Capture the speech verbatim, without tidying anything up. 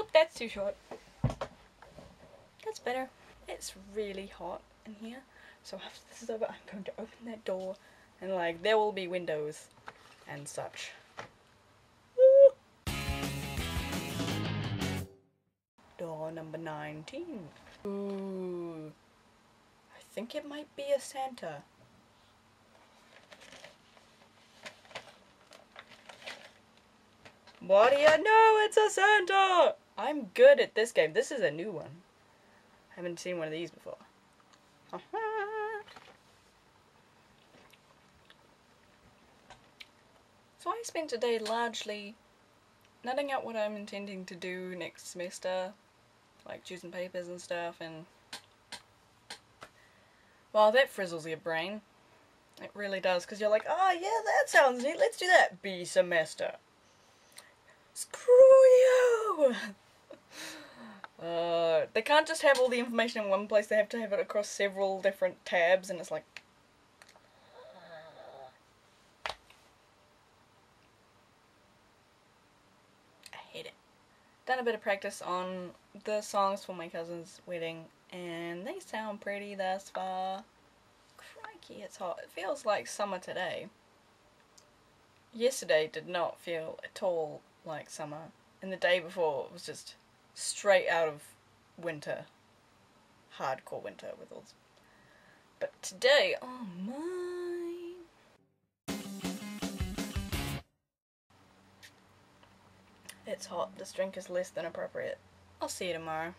Oop, that's too short. That's better. It's really hot in here. So after this is over, I'm going to open that door and like there will be windows and such. Woo! Door number nineteen. Ooh. I think it might be a Santa. What do you know? It's a Santa! I'm good at this game. This is a new one. I haven't seen one of these before. Uh-huh. So I spent today largely nutting out what I'm intending to do next semester, like choosing papers and stuff, and well, that frizzles your brain. It really does, because you're like, oh yeah, that sounds neat, let's do that. B semester. Screw you! uh, they can't just have all the information in one place, they have to have it across several different tabs, and it's like... I hate it. Done a bit of practice on the songs for my cousin's wedding, and they sound pretty thus far. Crikey, it's hot. It feels like summer today. Yesterday did not feel at all like summer, and the day before it was just straight out of winter, hardcore winter with all this. But today, oh my, it's hot. This drink is less than appropriate. I'll see you tomorrow.